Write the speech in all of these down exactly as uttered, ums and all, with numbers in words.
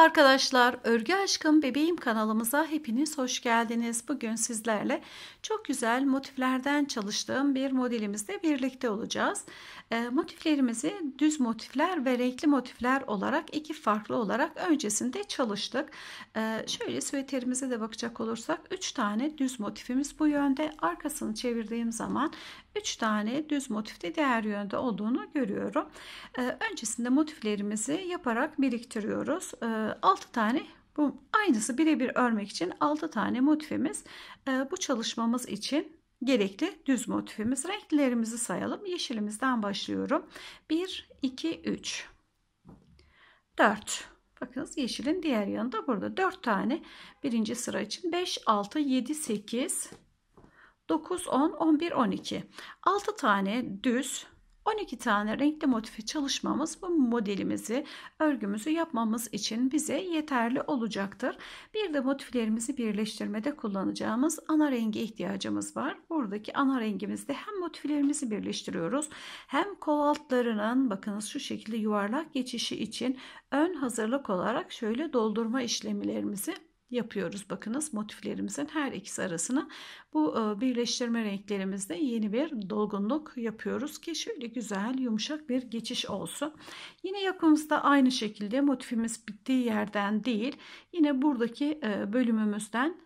Merhaba arkadaşlar, Örgü Aşkım Bebeğim kanalımıza hepiniz hoş geldiniz. Bugün sizlerle çok güzel motiflerden çalıştığım bir modelimizle birlikte olacağız. E, motiflerimizi düz motifler ve renkli motifler olarak iki farklı olarak öncesinde çalıştık. E, şöyle süveterimize de bakacak olursak üç tane düz motifimiz bu yönde. Arkasını çevirdiğim zaman üç tane düz motifte diğer yönde olduğunu görüyorum. E, öncesinde motiflerimizi yaparak biriktiriyoruz. altı tane, bu aynısı birebir örmek için altı tane motifimiz bu çalışmamız için gerekli düz motifimiz. Renklerimizi sayalım. Yeşilimizden başlıyorum. bir iki üç dört. Bakınız yeşilin diğer yanında burada dört tane birinci sıra için. beş altı yedi sekiz dokuz on on bir on iki. altı tane düz, on iki tane renkli motifi çalışmamız bu modelimizi, örgümüzü yapmamız için bize yeterli olacaktır. Bir de motiflerimizi birleştirmede kullanacağımız ana rengi ihtiyacımız var. Buradaki ana rengimizde hem motiflerimizi birleştiriyoruz, hem kol altlarının bakınız şu şekilde yuvarlak geçişi için ön hazırlık olarak şöyle doldurma işlemlerimizi yapıyoruz. Bakınız motiflerimizin her ikisi arasına bu birleştirme renklerimizde yeni bir dolgunluk yapıyoruz ki şöyle güzel yumuşak bir geçiş olsun. Yine yakınımızda aynı şekilde motifimiz bittiği yerden değil, yine buradaki bölümümüzden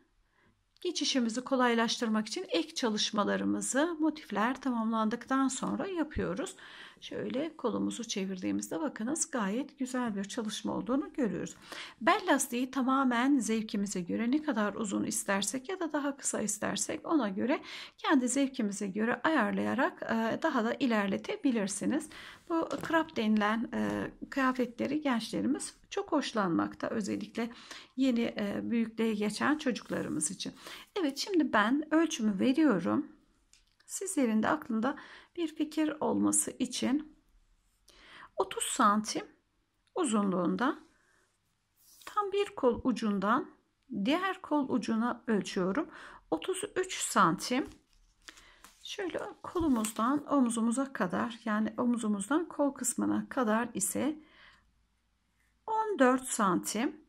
geçişimizi kolaylaştırmak için ek çalışmalarımızı motifler tamamlandıktan sonra yapıyoruz. Şöyle kolumuzu çevirdiğimizde bakınız gayet güzel bir çalışma olduğunu görüyoruz. Bel lastiği tamamen zevkimize göre, ne kadar uzun istersek ya da daha kısa istersek ona göre kendi zevkimize göre ayarlayarak daha da ilerletebilirsiniz. Bu crop denilen kıyafetleri gençlerimiz çok hoşlanmakta, özellikle yeni büyüklüğe geçen çocuklarımız için. Evet, şimdi ben ölçümü veriyorum. Sizlerin de aklında bir fikir olması için otuz santim uzunluğunda tam bir kol ucundan diğer kol ucuna ölçüyorum. otuz üç santim şöyle kolumuzdan omuzumuza kadar, yani omuzumuzdan kol kısmına kadar ise on dört santim.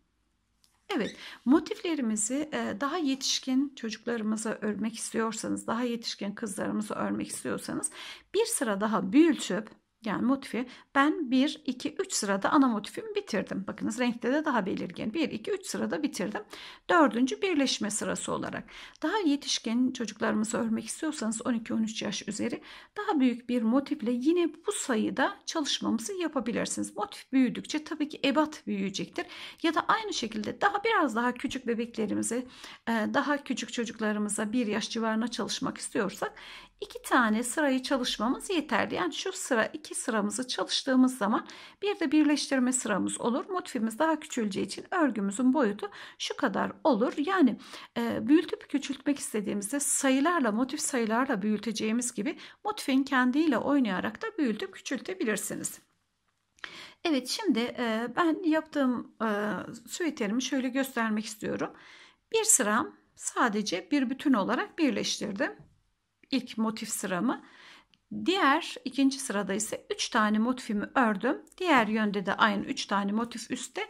Evet, motiflerimizi daha yetişkin çocuklarımıza örmek istiyorsanız, daha yetişkin kızlarımıza örmek istiyorsanız bir sıra daha büyütüp, yani motifi ben bir iki üç sırada ana motifimi bitirdim. Bakınız renkte de daha belirgin. bir iki üç sırada bitirdim. dördüncü birleşme sırası olarak. Daha yetişkin çocuklarımızı örmek istiyorsanız on iki on üç yaş üzeri daha büyük bir motifle yine bu sayıda çalışmamızı yapabilirsiniz. Motif büyüdükçe tabii ki ebat büyüyecektir. Ya da aynı şekilde daha biraz daha küçük bebeklerimizi, daha küçük çocuklarımıza bir yaş civarına çalışmak istiyorsak iki tane sırayı çalışmamız yeterli. Yani şu sıra iki sıramızı çalıştığımız zaman bir de birleştirme sıramız olur. Motifimiz daha küçüleceği için örgümüzün boyutu şu kadar olur. Yani e, büyütüp küçültmek istediğimizde sayılarla, motif sayılarla büyüteceğimiz gibi motifin kendiyle oynayarak da büyütüp küçültebilirsiniz. Evet, şimdi e, ben yaptığım e, süveterimi şöyle göstermek istiyorum. Bir sıram sadece bir bütün olarak birleştirdim. İlk motif sıramı, diğer ikinci sırada ise üç tane motifimi ördüm. Diğer yönde de aynı üç tane motif üstte.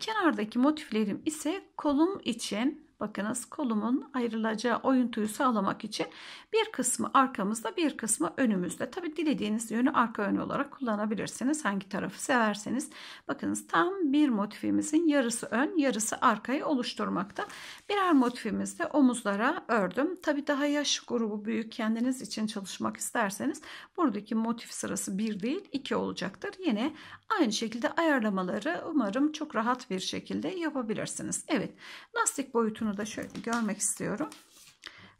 Kenardaki motiflerim ise kolum için, bakınız kolumun ayrılacağı oyuntuyu sağlamak için bir kısmı arkamızda, bir kısmı önümüzde. Tabi dilediğiniz yönü arka ön olarak kullanabilirsiniz, hangi tarafı severseniz. Bakınız tam bir motifimizin yarısı ön, yarısı arkayı oluşturmakta. Birer motifimizde omuzlara ördüm. Tabi daha yaş grubu büyük, kendiniz için çalışmak isterseniz buradaki motif sırası bir değil iki olacaktır. Yine aynı şekilde ayarlamaları umarım çok rahat bir şekilde yapabilirsiniz. Evet, lastik boyutunu da şöyle görmek istiyorum.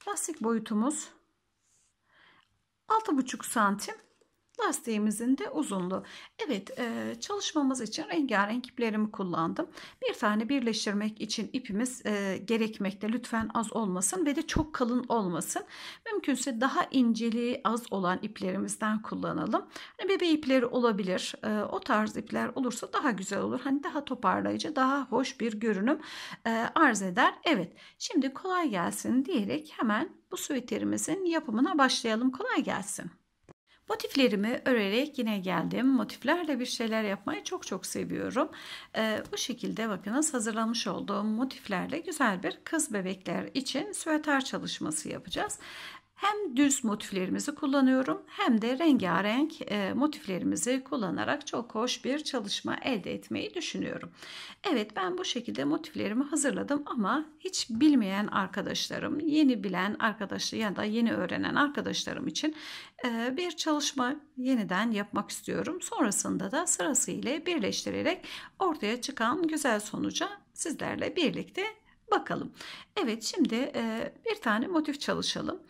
Lastik boyutumuz altı buçuk santim. Lastiğimizin de uzunluğu. Evet, çalışmamız için rengarenk iplerimi kullandım. Bir tane birleştirmek için ipimiz gerekmekte. Lütfen az olmasın ve de çok kalın olmasın. Mümkünse daha inceliği az olan iplerimizden kullanalım. Hani bebe ipleri olabilir. O tarz ipler olursa daha güzel olur. Hani daha toparlayıcı, daha hoş bir görünüm arz eder. Evet, şimdi kolay gelsin diyerek hemen bu süveterimizin yapımına başlayalım. Kolay gelsin. Motiflerimi örerek yine geldim. Motiflerle bir şeyler yapmayı çok çok seviyorum. Ee, bu şekilde bakınız hazırlamış olduğum motiflerle güzel bir kız bebekler için süveter çalışması yapacağız. Hem düz motiflerimizi kullanıyorum hem de rengarenk e, motiflerimizi kullanarak çok hoş bir çalışma elde etmeyi düşünüyorum. Evet, ben bu şekilde motiflerimi hazırladım ama hiç bilmeyen arkadaşlarım, yeni bilen arkadaşlar ya da yeni öğrenen arkadaşlarım için e, bir çalışma yeniden yapmak istiyorum. Sonrasında da sırasıyla birleştirerek ortaya çıkan güzel sonuca sizlerle birlikte bakalım. Evet, şimdi e, bir tane motif çalışalım.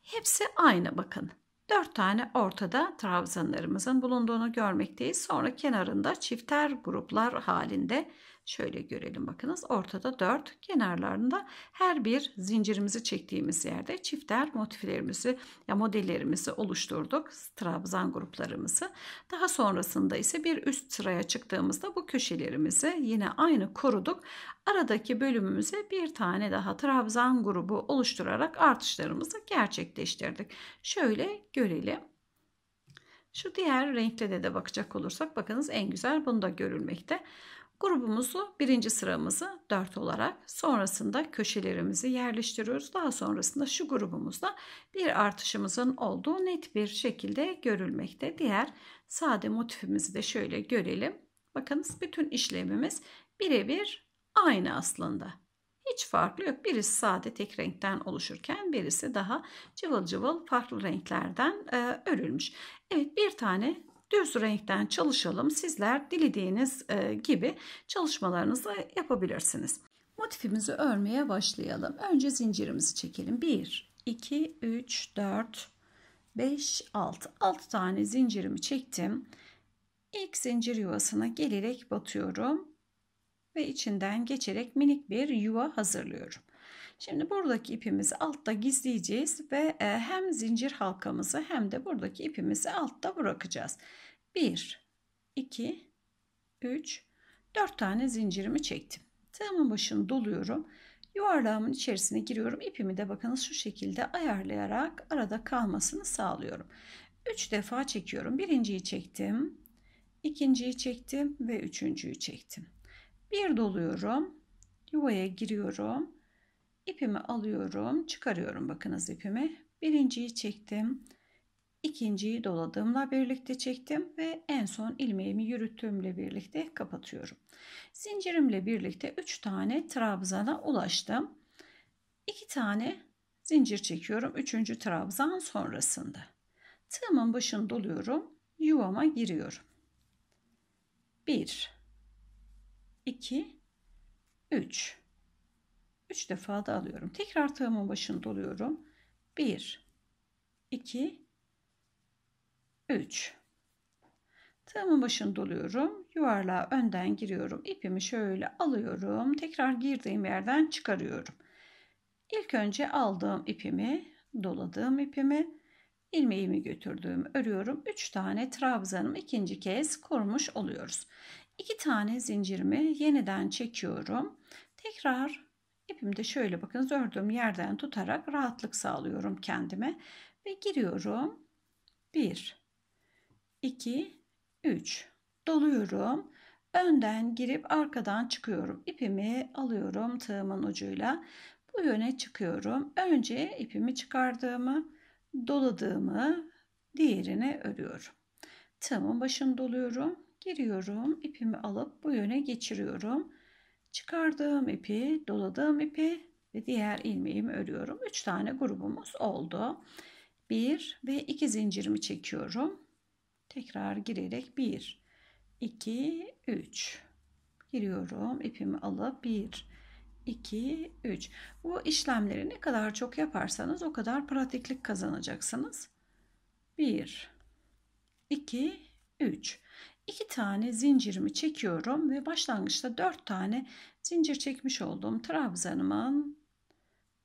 Hepsi aynı bakın. dört tane ortada trabzanlarımızın bulunduğunu görmekteyiz. Sonra kenarında çifter gruplar halinde şöyle görelim bakınız. Ortada dört, kenarlarında her bir zincirimizi çektiğimiz yerde çifter motiflerimizi ya modellerimizi oluşturduk. Trabzan gruplarımızı. Daha sonrasında ise bir üst sıraya çıktığımızda bu köşelerimizi yine aynı koruduk. Aradaki bölümümüze bir tane daha trabzan grubu oluşturarak artışlarımızı gerçekleştirdik. Şöyle görelim. Şu diğer renkle de, de bakacak olursak bakınız en güzel bunu da görülmekte. Grubumuzu birinci sıramızı dört olarak, sonrasında köşelerimizi yerleştiriyoruz. Daha sonrasında şu grubumuzda bir artışımızın olduğu net bir şekilde görülmekte. Diğer sade motifimizi de şöyle görelim. Bakınız bütün işlemimiz birebir aynı aslında. Hiç farklı yok. Birisi sade tek renkten oluşurken birisi daha cıvıl cıvıl farklı renklerden e, örülmüş. Evet, bir tane düz renkten çalışalım. Sizler dilediğiniz gibi çalışmalarınızı yapabilirsiniz. Motifimizi örmeye başlayalım. Önce zincirimizi çekelim. bir, iki, üç, dört, beş, altı. altı tane zincirimi çektim. İlk zincir yuvasına gelerek batıyorum. Ve içinden geçerek minik bir yuva hazırlıyorum. Şimdi buradaki ipimizi altta gizleyeceğiz ve hem zincir halkamızı hem de buradaki ipimizi altta bırakacağız. bir, iki, üç, dört tane zincirimi çektim. Tığımın başını doluyorum. Yuvarlağımın içerisine giriyorum. İpimi de bakınız şu şekilde ayarlayarak arada kalmasını sağlıyorum. üç defa çekiyorum. Birinciyi çektim, ikinciyi çektim ve üçüncüyü çektim. bir doluyorum. Yuvaya giriyorum. İpimi alıyorum, çıkarıyorum bakınız ipimi. Birinciyi çektim, ikinciyi doladığımla birlikte çektim ve en son ilmeğimi yürüttüğümle birlikte kapatıyorum. Zincirimle birlikte üç tane trabzana ulaştım. iki tane zincir çekiyorum, üçüncü trabzan sonrasında. Tığımın başını doluyorum, yuvama giriyorum. bir, iki, üç. üç defa da alıyorum. Tekrar tığımın başını doluyorum. bir, iki, üç. Tığımın başını doluyorum. Yuvarlağa önden giriyorum. İpimi şöyle alıyorum. Tekrar girdiğim yerden çıkarıyorum. İlk önce aldığım ipimi, doladığım ipimi, ilmeğimi götürdüğümü örüyorum. üç tane trabzanımı ikinci kez kurmuş oluyoruz. iki tane zincirimi yeniden çekiyorum. Tekrar İpimi de şöyle bakınız ördüğüm yerden tutarak rahatlık sağlıyorum kendime ve giriyorum. bir, iki, üç. Doluyorum. Önden girip arkadan çıkıyorum. İpimi alıyorum tığımın ucuyla. Bu yöne çıkıyorum. Önce ipimi çıkardığımı, doladığımı, diğerini örüyorum. Tığımın başını doluyorum. Giriyorum. İpimi alıp bu yöne geçiriyorum. Çıkardığım ipi, doladığım ipi ve diğer ilmeğimi örüyorum. üç tane grubumuz oldu. bir ve iki zincirimi çekiyorum. Tekrar girerek bir, iki, üç. Giriyorum. İpimi alıp bir, iki, üç. Bu işlemleri ne kadar çok yaparsanız o kadar pratiklik kazanacaksınız. bir, iki, üç. iki tane zincirimi çekiyorum ve başlangıçta dört tane zincir çekmiş olduğum trabzanımın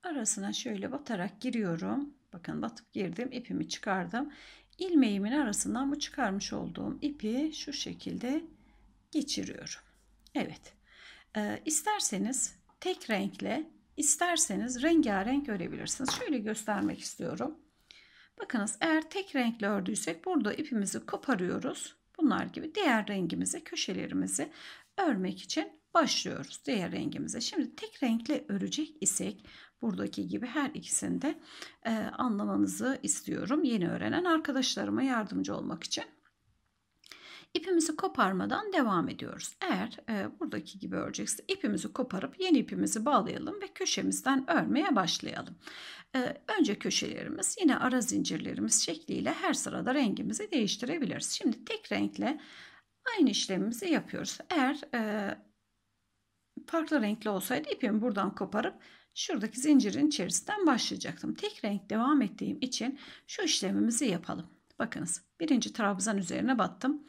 arasına şöyle batarak giriyorum. Bakın batıp girdim, ipimi çıkardım. İlmeğimin arasından bu çıkarmış olduğum ipi şu şekilde geçiriyorum. Evet, ee, isterseniz tek renkle, isterseniz rengarenk örebilirsiniz. Şöyle göstermek istiyorum. Bakınız, eğer tek renkli ördüysek burada ipimizi koparıyoruz. Bunlar gibi diğer rengimize, köşelerimizi örmek için başlıyoruz diğer rengimize. Şimdi tek renkli örecek isek buradaki gibi her ikisini de e, anlamanızı istiyorum. Yeni öğrenen arkadaşlarıma yardımcı olmak için. İpimizi koparmadan devam ediyoruz. Eğer e, buradaki gibi örecekse ipimizi koparıp yeni ipimizi bağlayalım ve köşemizden örmeye başlayalım. E, önce köşelerimiz, yine ara zincirlerimiz şekliyle her sırada rengimizi değiştirebiliriz. Şimdi tek renkle aynı işlemimizi yapıyoruz. Eğer e, farklı renkli olsaydı ipimi buradan koparıp şuradaki zincirin içerisinden başlayacaktım. Tek renk devam ettiğim için şu işlemimizi yapalım. Bakınız, birinci trabzan üzerine battım.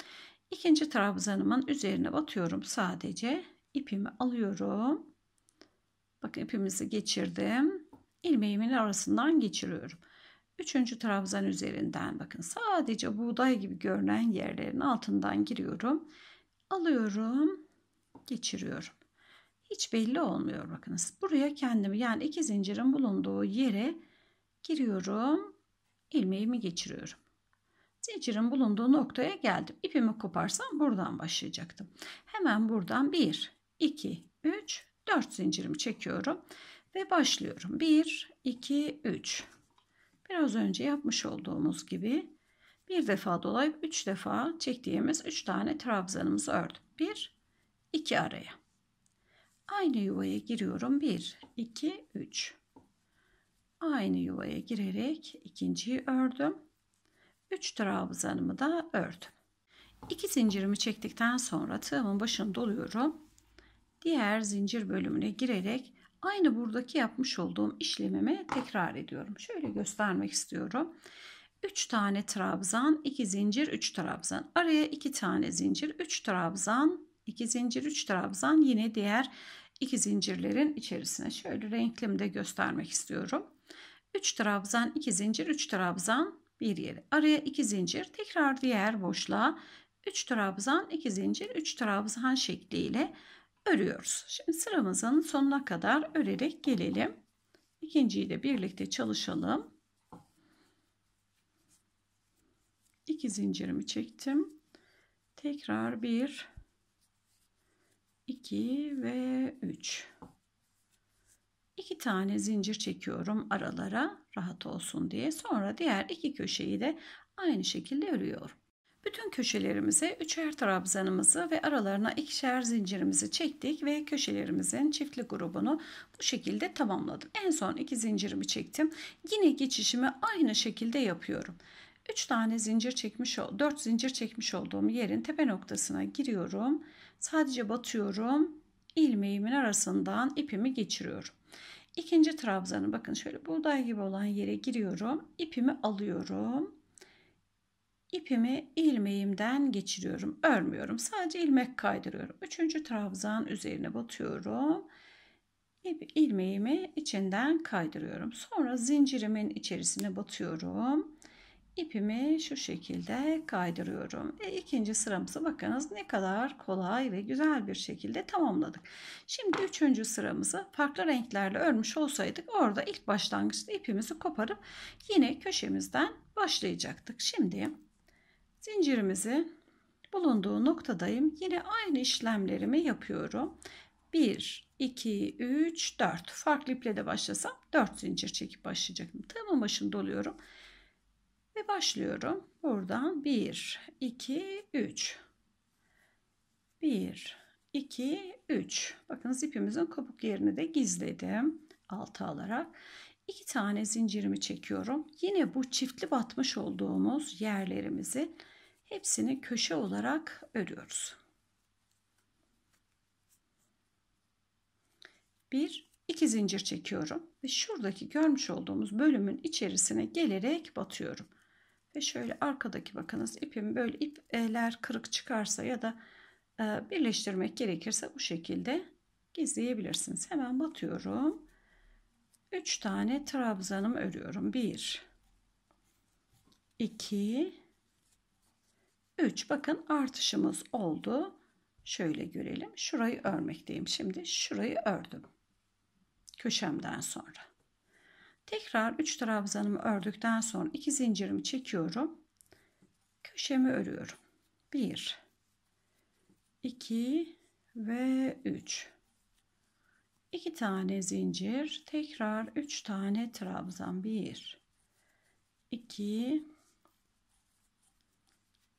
İkinci trabzanımın üzerine batıyorum sadece. İpimi alıyorum. Bakın, ipimizi geçirdim. İlmeğimin arasından geçiriyorum. Üçüncü trabzan üzerinden bakın sadece buğday gibi görünen yerlerin altından giriyorum. Alıyorum. Geçiriyorum. Hiç belli olmuyor bakınız. Buraya kendimi, yani iki zincirin bulunduğu yere giriyorum. İlmeğimi geçiriyorum. Zincirin bulunduğu noktaya geldim. İpimi koparsam buradan başlayacaktım. Hemen buradan bir, iki, üç, dört zincirimi çekiyorum ve başlıyorum. bir, iki, üç. Biraz önce yapmış olduğumuz gibi bir defa dolayıp üç defa çektiğimiz üç tane trabzanımızı ördüm. bir, iki araya. Aynı yuvaya giriyorum. bir, iki, üç. Aynı yuvaya girerek ikinciyi ördüm. üç trabzanımı da ördüm. iki zincirimi çektikten sonra tığımın başını doluyorum. Diğer zincir bölümüne girerek aynı buradaki yapmış olduğum işlemimi tekrar ediyorum. Şöyle göstermek istiyorum. üç tane trabzan, iki zincir, üç trabzan. Araya iki tane zincir, üç trabzan, iki zincir, üç trabzan. Yine diğer iki zincirlerin içerisine. Şöyle renkli de göstermek istiyorum. üç trabzan, iki zincir, üç trabzan. Bir yere araya iki zincir, tekrar diğer boşluğa üç trabzan, iki zincir, üç trabzan şekliyle örüyoruz. Şimdi sıramızın sonuna kadar örerek gelelim. İkinciyi de birlikte çalışalım. iki zincirimi çektim. Tekrar bir, iki ve üç. iki tane zincir çekiyorum aralara, rahat olsun diye. Sonra diğer iki köşeyi de aynı şekilde örüyorum. Bütün köşelerimize üçer trabzanımızı ve aralarına ikişer zincirimizi çektik ve köşelerimizin çiftli grubunu bu şekilde tamamladım. En son iki zincirimi çektim. Yine geçişimi aynı şekilde yapıyorum. üç tane zincir çekmiş, dört zincir çekmiş olduğum yerin tepe noktasına giriyorum. Sadece batıyorum. İlmeğimin arasından ipimi geçiriyorum. İkinci trabzanı bakın şöyle buğday gibi olan yere giriyorum. İpimi alıyorum. İpimi ilmeğimden geçiriyorum. Örmüyorum. Sadece ilmek kaydırıyorum. Üçüncü trabzan üzerine batıyorum. İlmeğimi içinden kaydırıyorum. Sonra zincirimin içerisine batıyorum. İpimi şu şekilde kaydırıyorum. Ve ikinci sıramızı bakınız ne kadar kolay ve güzel bir şekilde tamamladık. Şimdi üçüncü sıramızı farklı renklerle örmüş olsaydık orada ilk başlangıçta ipimizi koparıp yine köşemizden başlayacaktık. Şimdi zincirimizi bulunduğu noktadayım. Yine aynı işlemlerimi yapıyorum. bir, iki, üç, dört. Farklı iple de başlasam dört zincir çekip başlayacaktım. Tığımın başını doluyorum. Ve başlıyorum. Buradan bir, iki, üç. bir, iki, üç. Bakınız ipimizin kopuk yerini de gizledim. Altı alarak. iki tane zincirimi çekiyorum. Yine bu çiftli batmış olduğumuz yerlerimizi hepsini köşe olarak örüyoruz. bir, iki zincir çekiyorum. Ve şuradaki görmüş olduğumuz bölümün içerisine gelerek batıyorum. Ve şöyle arkadaki bakınız ipim böyle ipler kırık çıkarsa ya da e, birleştirmek gerekirse bu şekilde gizleyebilirsiniz. Hemen batıyorum. üç tane trabzanımı örüyorum. bir, iki, üç. Bakın artışımız oldu. Şöyle görelim. Şurayı örmekteyim. Şimdi şurayı ördüm. Köşemden sonra. Tekrar üç trabzanımı ördükten sonra iki zincirimi çekiyorum. Köşemi örüyorum. bir, iki ve üç. iki tane zincir, tekrar üç tane trabzan. bir, iki,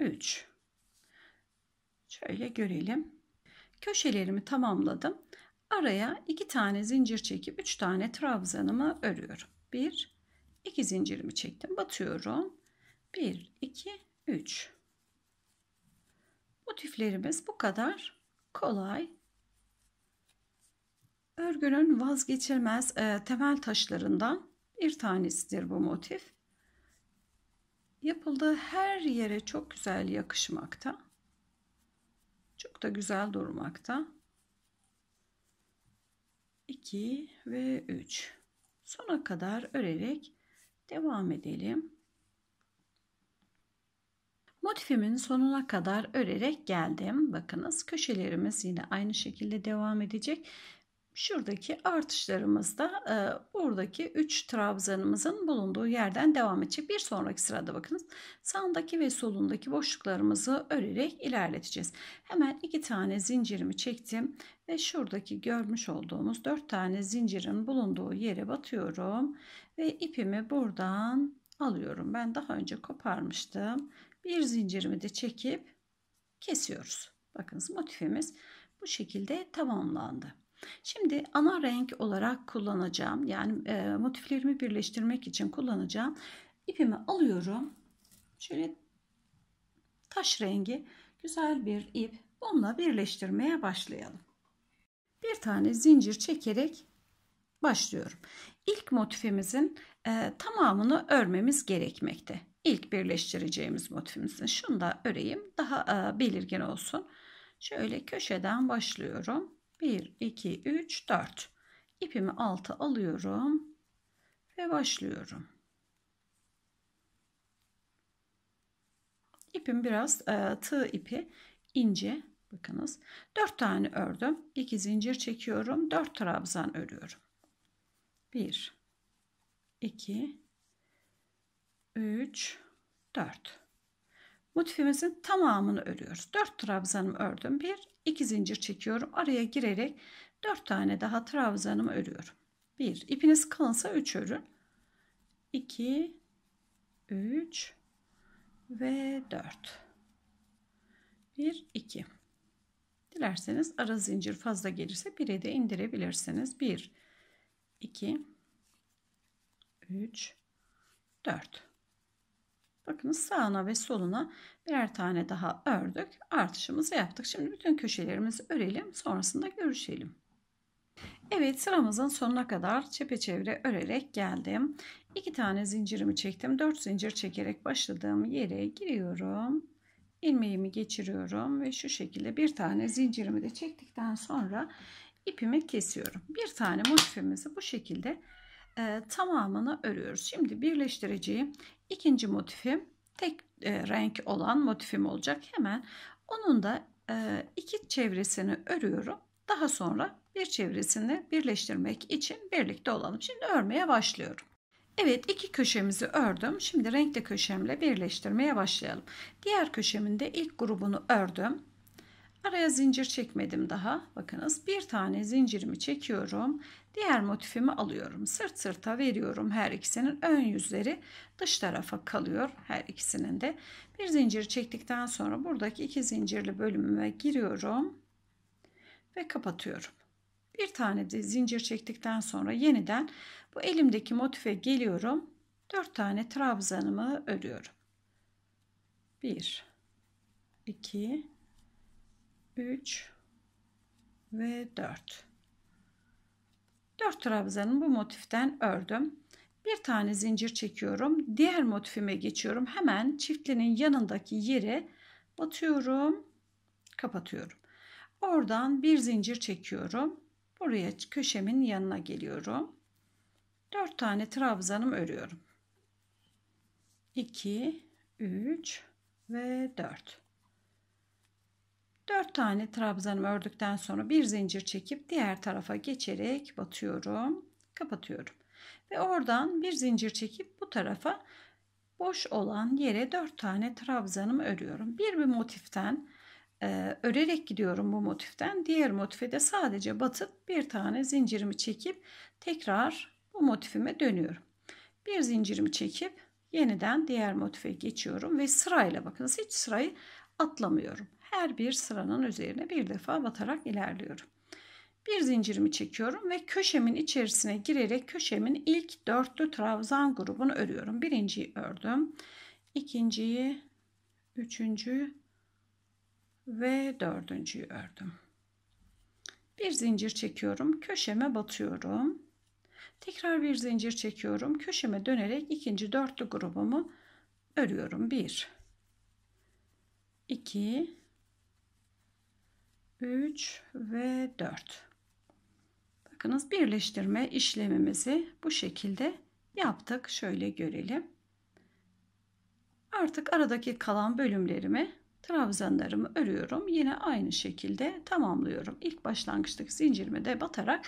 üç. Şöyle görelim. Köşelerimi tamamladım. Araya iki tane zincir çekip üç tane trabzanımı örüyorum. bir, iki zincirimi çektim, batıyorum. bir, iki, üç. Motiflerimiz bu kadar kolay. Örgünün vazgeçilmez e, temel taşlarından bir tanesidir bu motif. Yapıldığı her yere çok güzel yakışmakta. Çok da güzel durmakta. iki ve üç. Sona kadar örerek devam edelim. Motifimin sonuna kadar örerek geldim. Bakınız, köşelerimiz yine aynı şekilde devam edecek. Şuradaki artışlarımız da e, buradaki üç trabzanımızın bulunduğu yerden devam edecek. Bir sonraki sırada bakınız, sağındaki ve solundaki boşluklarımızı örerek ilerleteceğiz. Hemen iki tane zincirimi çektim ve şuradaki görmüş olduğumuz dört tane zincirin bulunduğu yere batıyorum ve ipimi buradan alıyorum. Ben daha önce koparmıştım. Bir zincirimi de çekip kesiyoruz. Bakınız, motifimiz bu şekilde tamamlandı. Şimdi ana renk olarak kullanacağım, yani e, motiflerimi birleştirmek için kullanacağım ipimi alıyorum. Şöyle taş rengi güzel bir ip, bununla birleştirmeye başlayalım. Bir tane zincir çekerek başlıyorum. İlk motifimizin e, tamamını örmemiz gerekmekte. İlk birleştireceğimiz motifimizin, şunu da öreyim daha e, belirgin olsun. Şöyle köşeden başlıyorum. bir, iki, üç, dört. İpimi alta alıyorum ve başlıyorum. İpim biraz e, tığ ipi, ince. Bakınız, dört tane ördüm. iki zincir çekiyorum. dört trabzan örüyorum. bir, iki, üç, dört. Motifimizin tamamını örüyoruz. dört trabzanımı ördüm. bir, iki zincir çekiyorum. Araya girerek dört tane daha trabzanımı örüyorum. bir. İpiniz kalınsa üç örün. iki, üç ve dört. bir, iki. Dilerseniz ara zincir fazla gelirse bire de indirebilirsiniz. bir, iki, üç, dört. Bakınız, sağına ve soluna birer tane daha ördük. Artışımızı yaptık. Şimdi bütün köşelerimizi örelim. Sonrasında görüşelim. Evet, sıramızın sonuna kadar çepeçevre örerek geldim. iki tane zincirimi çektim. dört zincir çekerek başladığım yere giriyorum. İlmeğimi geçiriyorum ve şu şekilde bir tane zincirimi de çektikten sonra ipimi kesiyorum. Bir tane motifimizi bu şekilde E, tamamını örüyoruz. Şimdi birleştireceğim ikinci motifim tek e, renk olan motifim olacak. Hemen onun da e, iki çevresini örüyorum. Daha sonra bir çevresini birleştirmek için birlikte olalım. Şimdi örmeye başlıyorum. Evet, iki köşemizi ördüm. Şimdi renkli köşemle birleştirmeye başlayalım. Diğer köşemin de ilk grubunu ördüm. Araya zincir çekmedim daha. Bakınız, bir tane zincirimi çekiyorum. Diğer motifimi alıyorum. Sırt sırta veriyorum. Her ikisinin ön yüzleri dış tarafa kalıyor. Her ikisinin de. Bir zincir çektikten sonra buradaki iki zincirli bölümüme giriyorum. Ve kapatıyorum. Bir tane de zincir çektikten sonra yeniden bu elimdeki motife geliyorum. dört tane trabzanımı örüyorum. bir, iki, üç ve dört. dört trabzanın bu motiften ördüm. Bir tane zincir çekiyorum. Diğer motifime geçiyorum. Hemen çiftlinin yanındaki yere batıyorum. Kapatıyorum. Oradan bir zincir çekiyorum. Buraya, köşemin yanına geliyorum. dört tane trabzanım örüyorum. iki, üç ve dört. dört tane trabzanımı ördükten sonra bir zincir çekip diğer tarafa geçerek batıyorum, kapatıyorum. Ve oradan bir zincir çekip bu tarafa boş olan yere dört tane trabzanımı örüyorum. Bir bir motiften e, örerek gidiyorum, bu motiften diğer motife de sadece batıp bir tane zincirimi çekip tekrar bu motifime dönüyorum. Bir zincirimi çekip yeniden diğer motife geçiyorum ve sırayla, bakınız hiç sırayı atlamıyorum. Her bir sıranın üzerine bir defa batarak ilerliyorum. Bir zincirimi çekiyorum ve köşemin içerisine girerek köşemin ilk dörtlü trabzan grubunu örüyorum. Birinciyi ördüm. İkinciyi, üçüncü ve dördüncüyü ördüm. Bir zincir çekiyorum. Köşeme batıyorum. Tekrar bir zincir çekiyorum. Köşeme dönerek ikinci dörtlü grubumu örüyorum. Bir, iki, üç ve dört. Bakınız birleştirme işlemimizi bu şekilde yaptık. Şöyle görelim. Artık aradaki kalan bölümlerimi, trabzanlarımı örüyorum. Yine aynı şekilde tamamlıyorum. İlk başlangıçtaki zincirime de batarak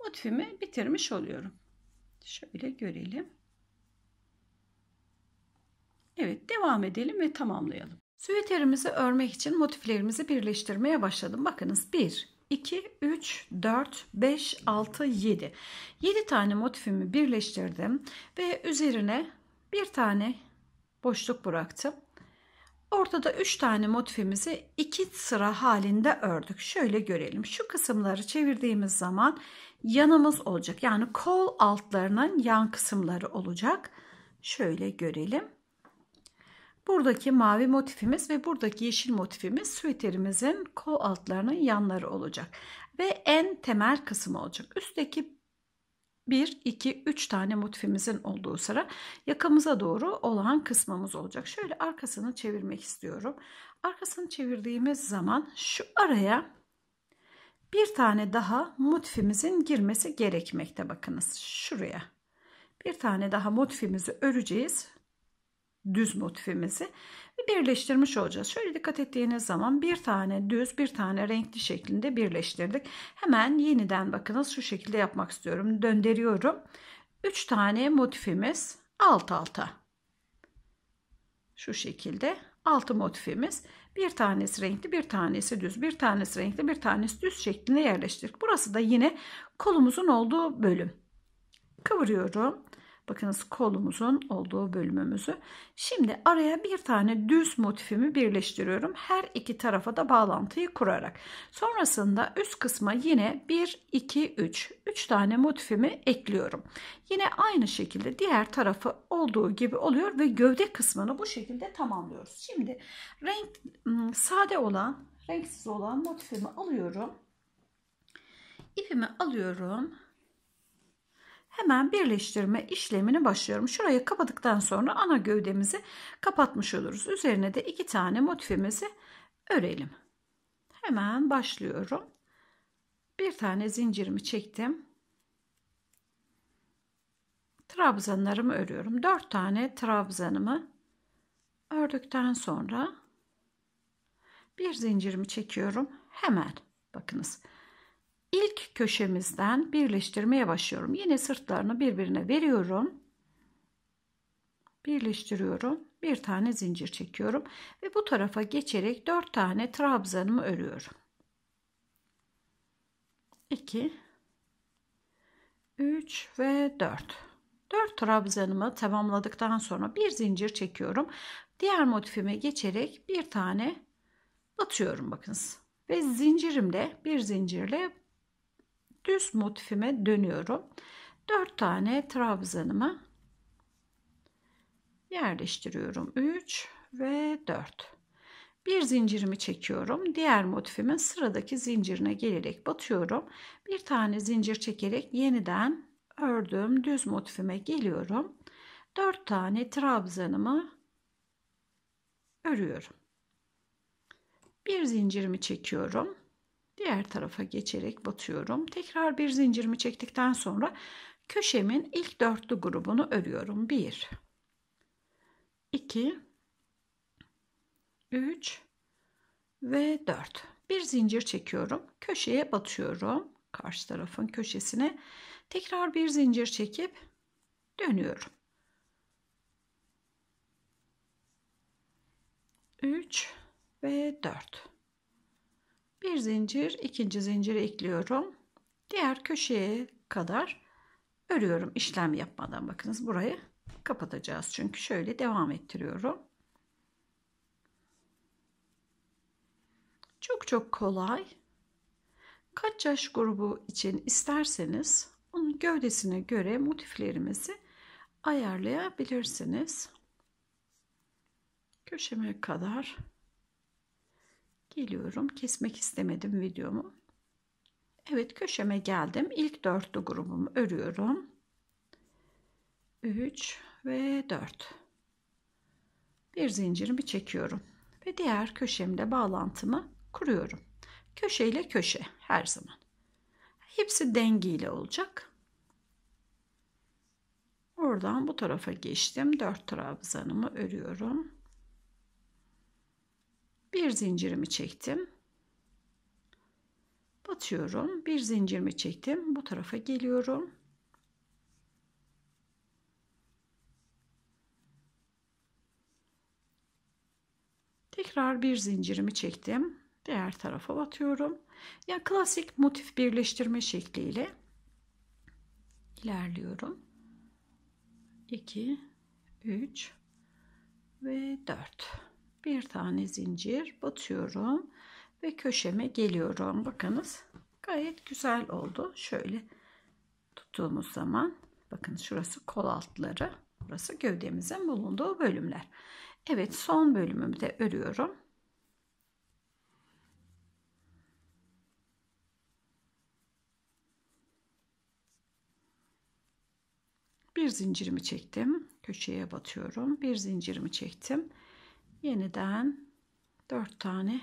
motifimi bitirmiş oluyorum. Şöyle görelim. Evet, devam edelim ve tamamlayalım. Süveterimizi örmek için motiflerimizi birleştirmeye başladım. Bakınız bir, iki, üç, dört, beş, altı, yedi. yedi tane motifimi birleştirdim ve üzerine bir tane boşluk bıraktım. Ortada üç tane motifimizi iki sıra halinde ördük. Şöyle görelim. Şu kısımları çevirdiğimiz zaman yanımız olacak. Yani kol altlarının yan kısımları olacak. Şöyle görelim. Buradaki mavi motifimiz ve buradaki yeşil motifimiz süveterimizin kol altlarının yanları olacak. Ve en temel kısmı olacak. Üstteki bir, iki, üç tane motifimizin olduğu sıra yakamıza doğru olan kısmımız olacak. Şöyle arkasını çevirmek istiyorum. Arkasını çevirdiğimiz zaman şu araya bir tane daha motifimizin girmesi gerekmekte. Bakınız şuraya. Bir tane daha motifimizi öreceğiz. Düz motifimizi birleştirmiş olacağız. Şöyle dikkat ettiğiniz zaman bir tane düz, bir tane renkli şeklinde birleştirdik. Hemen yeniden bakınız şu şekilde yapmak istiyorum. Döndürüyorum. üç tane motifimiz alt alta. Şu şekilde altı motifimiz. Bir tanesi renkli, bir tanesi düz, bir tanesi renkli, bir tanesi düz şeklinde yerleştirdik. Burası da yine kolumuzun olduğu bölüm. Kıvırıyorum. Bakınız kolumuzun olduğu bölümümüzü. Şimdi araya bir tane düz motifimi birleştiriyorum. Her iki tarafa da bağlantıyı kurarak. Sonrasında üst kısma yine bir, iki, üç. üç tane motifimi ekliyorum. Yine aynı şekilde diğer tarafı olduğu gibi oluyor ve gövde kısmını bu şekilde tamamlıyoruz. Şimdi renk sade olan, renksiz olan motifimi alıyorum. İpimi alıyorum. Hemen birleştirme işlemini başlıyorum. Şurayı kapadıktan sonra ana gövdemizi kapatmış oluruz. Üzerine de iki tane motifimizi örelim. Hemen başlıyorum. Bir tane zincirimi çektim. Trabzanlarımı örüyorum. Dört tane trabzanımı ördükten sonra bir zincirimi çekiyorum. Hemen bakınız. İlk köşemizden birleştirmeye başlıyorum. Yine sırtlarını birbirine veriyorum. Birleştiriyorum. Bir tane zincir çekiyorum. Ve bu tarafa geçerek dört tane trabzanımı örüyorum. iki, üç ve dört. dört trabzanımı tamamladıktan sonra bir zincir çekiyorum. Diğer motifime geçerek bir tane batıyorum. Bakınız. Ve zincirimle, bir zincirle düz motifime dönüyorum. dört tane trabzanımı yerleştiriyorum. üç ve dört. Bir zincirimi çekiyorum. Diğer motifimin sıradaki zincirine gelerek batıyorum. Bir tane zincir çekerek yeniden ördüğüm düz motifime geliyorum. dört tane trabzanımı örüyorum. Bir zincirimi çekiyorum. Diğer tarafa geçerek batıyorum. Tekrar bir zincirimi çektikten sonra köşemin ilk dörtlü grubunu örüyorum. bir, iki, üç ve dört. Bir zincir çekiyorum. Köşeye batıyorum. Karşı tarafın köşesine. Tekrar bir zincir çekip dönüyorum. üç ve dört. Bir zincir, ikinci zinciri ekliyorum. Diğer köşeye kadar örüyorum işlem yapmadan. Bakınız burayı kapatacağız çünkü şöyle devam ettiriyorum. Çok çok kolay. Kaç yaş grubu için isterseniz onun gövdesine göre motiflerimizi ayarlayabilirsiniz. Köşeme kadar geliyorum. Kesmek istemedim videomu. Evet, köşeme geldim. İlk dörtlü grubumu örüyorum. üç ve dört. Bir zincirimi çekiyorum ve diğer köşemde bağlantımı kuruyorum. Köşe ile köşe her zaman. Hepsi dengeyle olacak. Oradan bu tarafa geçtim. dört trabzanımı örüyorum. Bir zincirimi çektim. Batıyorum. Bir zincirimi çektim. Bu tarafa geliyorum. Tekrar bir zincirimi çektim. Diğer tarafa batıyorum. Ya klasik motif birleştirme şekliyle ilerliyorum. iki, üç ve dört. Bir tane zincir, batıyorum ve köşeme geliyorum. Bakınız gayet güzel oldu. Şöyle tuttuğumuz zaman bakın şurası kol altları, burası gövdemizin bulunduğu bölümler. Evet, son bölümümü de örüyorum. Bir zincirimi çektim, köşeye batıyorum. Bir zincirimi çektim. Yeniden dört tane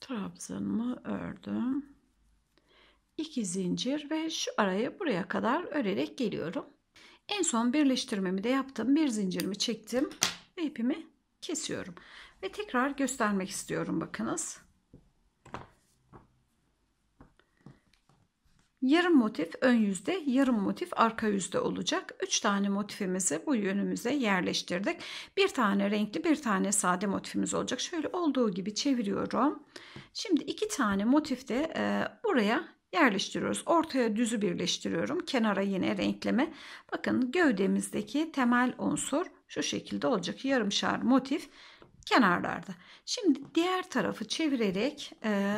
trabzanımı ördüm. iki zincir ve şu arayı buraya kadar örerek geliyorum. En son birleştirmemi de yaptım. Bir zincirimi çektim ve ipimi kesiyorum. Ve tekrar göstermek istiyorum bakınız. Yarım motif ön yüzde, yarım motif arka yüzde olacak. üç tane motifimizi bu yönümüze yerleştirdik. Bir tane renkli, bir tane sade motifimiz olacak. Şöyle olduğu gibi çeviriyorum. Şimdi iki tane motif de e, buraya yerleştiriyoruz. Ortaya düzü birleştiriyorum. Kenara yine renkleme. Bakın gövdemizdeki temel unsur şu şekilde olacak. Yarımşar motif kenarlarda. Şimdi diğer tarafı çevirerek e,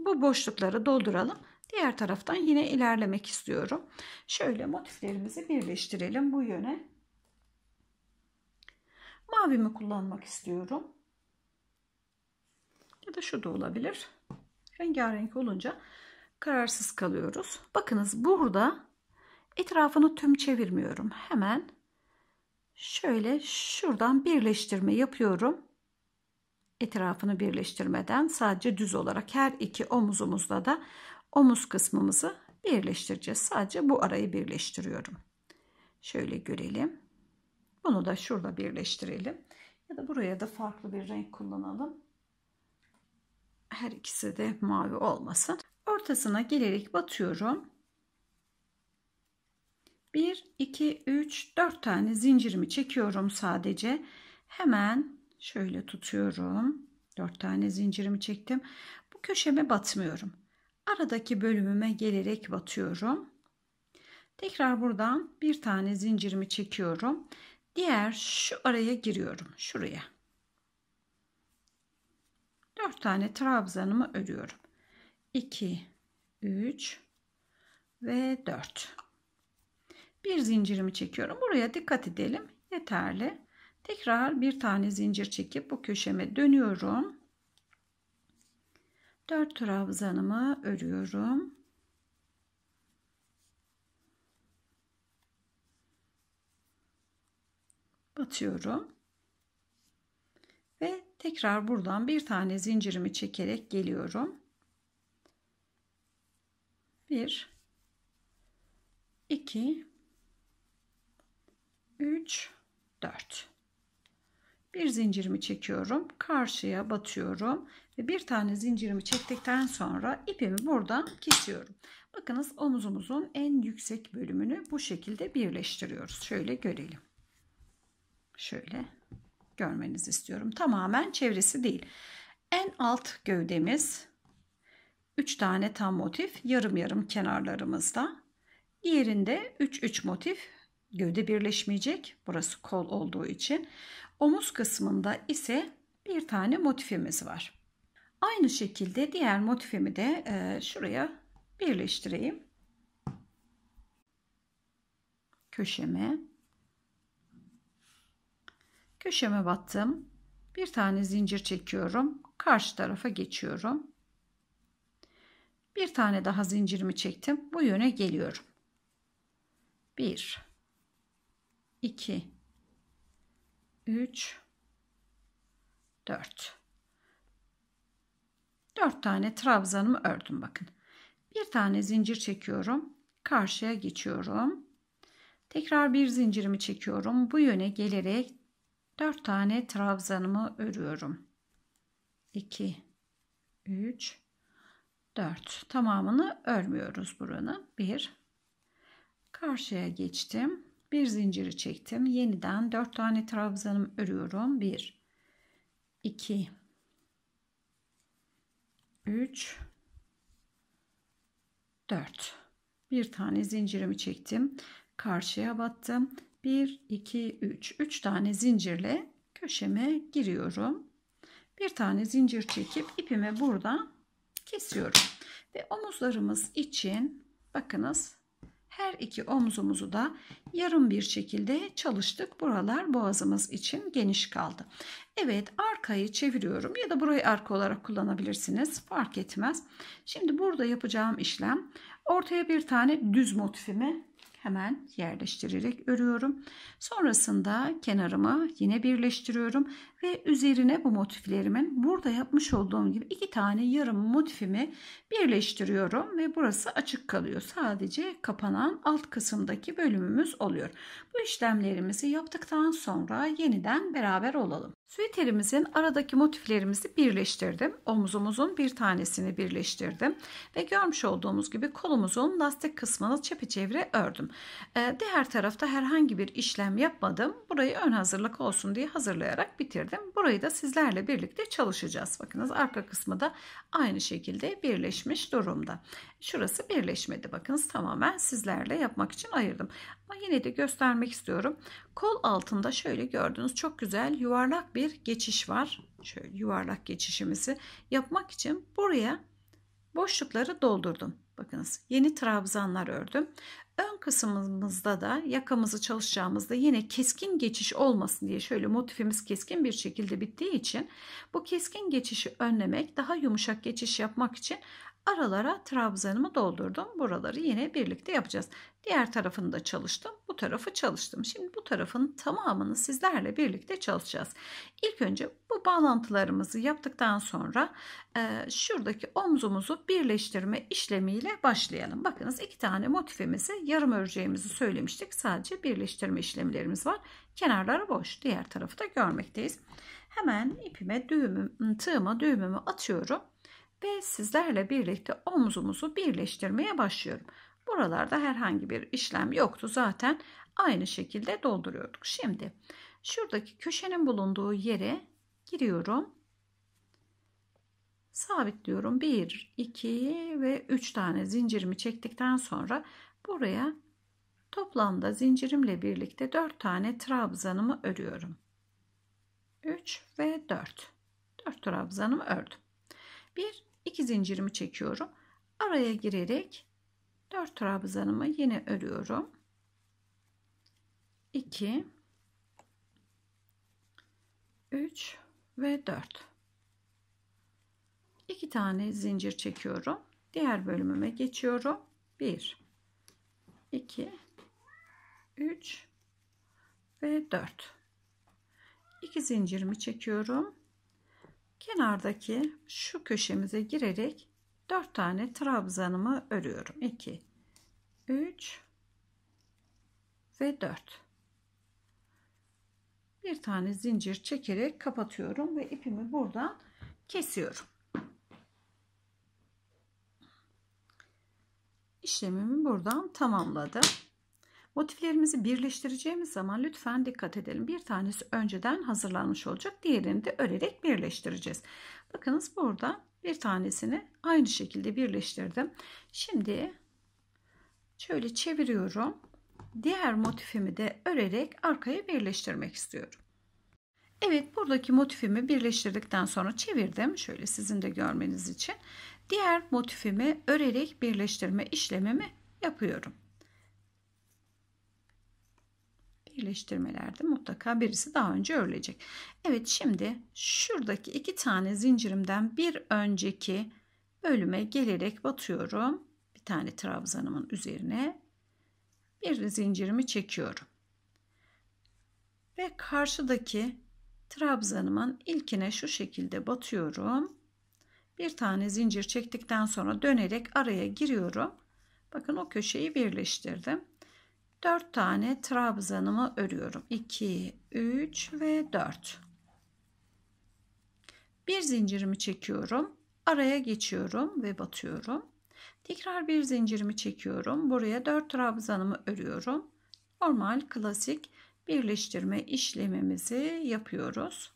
bu boşlukları dolduralım. Diğer taraftan yine ilerlemek istiyorum. Şöyle motiflerimizi birleştirelim bu yöne. Mavimi kullanmak istiyorum. Ya da şu da olabilir. Rengarenk olunca kararsız kalıyoruz. Bakınız burada etrafını tüm çevirmiyorum. Hemen şöyle şuradan birleştirme yapıyorum. Etrafını birleştirmeden sadece düz olarak her iki omuzumuzda da omuz kısmımızı birleştireceğiz. Sadece bu arayı birleştiriyorum. Şöyle görelim. Bunu da şurada birleştirelim. Ya da buraya da farklı bir renk kullanalım. Her ikisi de mavi olmasın. Ortasına gelerek batıyorum. bir, iki, üç, dört tane zincirimi çekiyorum sadece. Hemen şöyle tutuyorum. dört tane zincirimi çektim. Bu köşeme batmıyorum. Aradaki bölümüme gelerek batıyorum. Tekrar buradan bir tane zincirimi çekiyorum. Diğer şu araya giriyorum. Şuraya. dört tane trabzanımı örüyorum. iki, üç ve dört. Bir zincirimi çekiyorum. Buraya dikkat edelim. Yeterli. Tekrar bir tane zincir çekip bu köşeme dönüyorum. dört trabzanımı örüyorum. Batıyorum. Ve tekrar buradan bir tane zincirimi çekerek geliyorum. bir, iki, üç, dört. Bir zincirimi çekiyorum. Karşıya batıyorum. Ve bir tane zincirimi çektikten sonra ipimi buradan kesiyorum. Bakınız omuzumuzun en yüksek bölümünü bu şekilde birleştiriyoruz. Şöyle görelim. Şöyle görmenizi istiyorum. Tamamen çevresi değil. En alt gövdemiz üç tane tam motif, yarım yarım kenarlarımızda. Diğerinde üç üç motif. Gövde birleşmeyecek. Burası kol olduğu için. Omuz kısmında ise bir tane motifimiz var. Aynı şekilde diğer motifimi de şuraya birleştireyim. Köşeme. Köşeme battım. Bir tane zincir çekiyorum. Karşı tarafa geçiyorum. Bir tane daha zincirimi çektim. Bu yöne geliyorum. bir, iki, üç, dört. dört tane trabzanımı ördüm bakın. Bir tane zincir çekiyorum. Karşıya geçiyorum. Tekrar bir zincirimi çekiyorum. Bu yöne gelerek dört tane trabzanımı örüyorum. iki, üç, dört. Tamamını örmüyoruz buranın. bir. Karşıya geçtim. Bir zinciri çektim. Yeniden dört tane trabzanımı örüyorum. bir, iki, üç, dört. Bir tane zincirimi çektim. Karşıya battım. bir, iki, üç. üç tane zincirle köşeme giriyorum. Bir tane zincir çekip ipimi buradan kesiyorum. Ve omuzlarımız için bakınız her iki omzumuzu da yarım bir şekilde çalıştık. Buralar boğazımız için geniş kaldı. Evet, arkayı çeviriyorum ya da burayı arka olarak kullanabilirsiniz. Fark etmez. Şimdi burada yapacağım işlem, ortaya bir tane düz motifimi hemen yerleştirerek örüyorum. Sonrasında kenarımı yine birleştiriyorum ve üzerine bu motiflerimin burada yapmış olduğum gibi iki tane yarım motifimi birleştiriyorum ve burası açık kalıyor. Sadece kapanan alt kısımdaki bölümümüz oluyor. Bu işlemlerimizi yaptıktan sonra yeniden beraber olalım. Süeterimizin aradaki motiflerimizi birleştirdim. Omuzumuzun bir tanesini birleştirdim ve görmüş olduğumuz gibi kolumuzun lastik kısmını çepeçevre ördüm. Diğer tarafta herhangi bir işlem yapmadım. Burayı ön hazırlık olsun diye hazırlayarak bitirdim. Burayı da sizlerle birlikte çalışacağız. Bakınız arka kısmı da aynı şekilde birleşmiş durumda. Şurası birleşmedi. Bakınız tamamen sizlerle yapmak için ayırdım. Ama yine de göstermek istiyorum. Kol altında şöyle gördüğünüz çok güzel yuvarlak bir geçiş var. Şöyle yuvarlak geçişimizi yapmak için buraya boşlukları doldurdum. Bakınız yeni trabzanlar ördüm. Ön kısmımızda da yakamızı çalışacağımızda yine keskin geçiş olmasın diye şöyle motifimiz keskin bir şekilde bittiği için bu keskin geçişi önlemek, daha yumuşak geçiş yapmak için aralara trabzanımı doldurdum. Buraları yine birlikte yapacağız. Diğer tarafını da çalıştım. Bu tarafı çalıştım. Şimdi bu tarafın tamamını sizlerle birlikte çalışacağız. İlk önce bu bağlantılarımızı yaptıktan sonra e, şuradaki omzumuzu birleştirme işlemiyle başlayalım. Bakınız iki tane motifimizi yarım öreceğimizi söylemiştik. Sadece birleştirme işlemlerimiz var. Kenarları boş. Diğer tarafı da görmekteyiz. Hemen ipime düğümüm, tığıma düğümümü atıyorum. Ve sizlerle birlikte omzumuzu birleştirmeye başlıyorum. Buralarda herhangi bir işlem yoktu. Zaten aynı şekilde dolduruyorduk. Şimdi şuradaki köşenin bulunduğu yere giriyorum. Sabitliyorum. bir, iki ve üç tane zincirimi çektikten sonra buraya toplamda zincirimle birlikte dört tane trabzanımı örüyorum. üç ve dört. dört trabzanımı ördüm. bir, iki zincirimi çekiyorum. Araya girerek dört trabzanımı yine örüyorum. iki, üç ve dört. iki tane zincir çekiyorum. Diğer bölümüme geçiyorum. bir, iki, üç ve dört. iki zincirimi çekiyorum. Kenardaki şu köşemize girerek dört tane trabzanımı örüyorum. iki, üç ve dört. Bir tane zincir çekerek kapatıyorum ve ipimi buradan kesiyorum. işlemimi buradan tamamladım. Motiflerimizi birleştireceğimiz zaman lütfen dikkat edelim. Bir tanesi önceden hazırlanmış olacak. Diğerini de örerek birleştireceğiz. Bakınız burada bir tanesini aynı şekilde birleştirdim. Şimdi şöyle çeviriyorum. Diğer motifimi de örerek arkaya birleştirmek istiyorum. Evet, buradaki motifimi birleştirdikten sonra çevirdim. Şöyle sizin de görmeniz için. Diğer motifimi örerek birleştirme işlemimi yapıyorum. Birleştirmelerde mutlaka birisi daha önce örülecek. Evet, şimdi şuradaki iki tane zincirimden bir önceki bölüme gelerek batıyorum. Bir tane trabzanımın üzerine bir zincirimi çekiyorum. Ve karşıdaki trabzanımın ilkine şu şekilde batıyorum. Bir tane zincir çektikten sonra dönerek araya giriyorum. Bakın o köşeyi birleştirdim. dört tane trabzanımı örüyorum. iki, üç ve dört. Bir zincirimi çekiyorum. Araya geçiyorum ve batıyorum. Tekrar bir zincirimi çekiyorum. Buraya dört trabzanımı örüyorum. Normal klasik birleştirme işlemimizi yapıyoruz.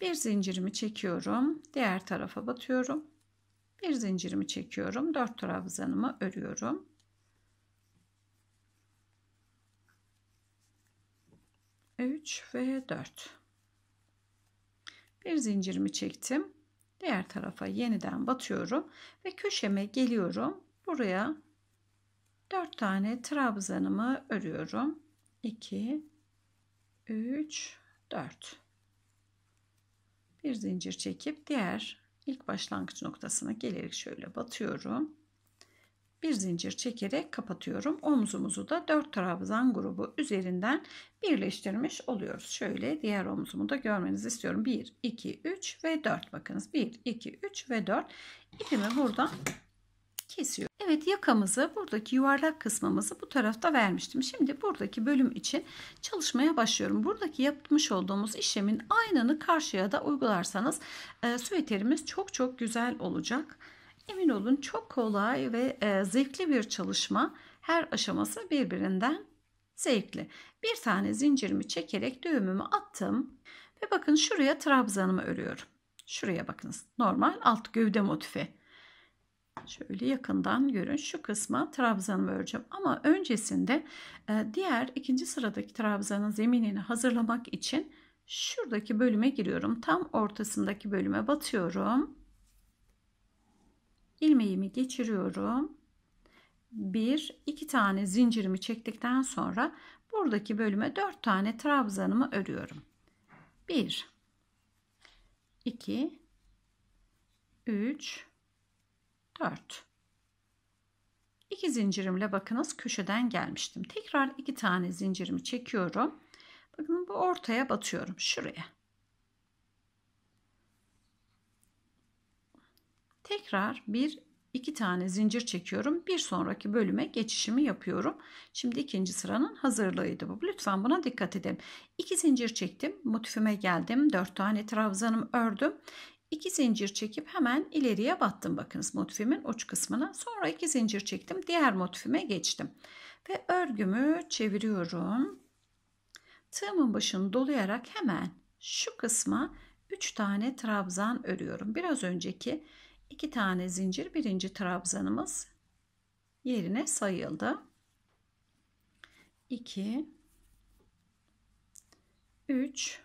Bir zincirimi çekiyorum. Diğer tarafa batıyorum. Bir zincirimi çekiyorum. dört trabzanımı örüyorum. üç ve dört. Bir zincirimi çektim. Diğer tarafa yeniden batıyorum. Ve köşeme geliyorum. Buraya dört tane trabzanımı örüyorum. iki, üç, dört. Bir zincir çekip diğer ilk başlangıç noktasına gelerek şöyle batıyorum. Bir zincir çekerek kapatıyorum. Omzumuzu da dört trabzan grubu üzerinden birleştirmiş oluyoruz. Şöyle diğer omzumu da görmenizi istiyorum. bir, iki, üç ve dört. Bakınız bir, iki, üç ve dört. İpimi buradan kesiyorum. Evet, yakamızı, buradaki yuvarlak kısmımızı bu tarafta vermiştim. Şimdi buradaki bölüm için çalışmaya başlıyorum. Buradaki yapmış olduğumuz işlemin aynını karşıya da uygularsanız e, süveterimiz çok çok güzel olacak. Emin olun, çok kolay ve e, zevkli bir çalışma. Her aşaması birbirinden zevkli. Bir tane zincirimi çekerek düğümümü attım ve bakın şuraya trabzanımı örüyorum. Şuraya bakınız, normal alt gövde motifi. Şöyle yakından görün, şu kısma trabzanımı öreceğim ama öncesinde diğer ikinci sıradaki trabzanın zeminini hazırlamak için şuradaki bölüme giriyorum. Tam ortasındaki bölüme batıyorum. İlmeğimi geçiriyorum. Bir, iki tane zincirimi çektikten sonra buradaki bölüme dört tane trabzanımı örüyorum. Bir, iki, üç, dört. iki zincirimle bakınız köşeden gelmiştim. Tekrar iki tane zincirimi çekiyorum. Bakın bu ortaya batıyorum. Şuraya. Tekrar bir iki tane zincir çekiyorum. Bir sonraki bölüme geçişimi yapıyorum. Şimdi ikinci sıranın hazırlığıydı bu. Lütfen buna dikkat edin. iki zincir çektim. Motifime geldim. dört tane trabzanımı ördüm. iki zincir çekip hemen ileriye battım. Bakınız motifimin uç kısmına. Sonra iki zincir çektim. Diğer motifime geçtim. Ve örgümü çeviriyorum. Tığımın başını dolayarak hemen şu kısma üç tane trabzan örüyorum. Biraz önceki iki tane zincir birinci trabzanımız yerine sayıldı. iki, üç,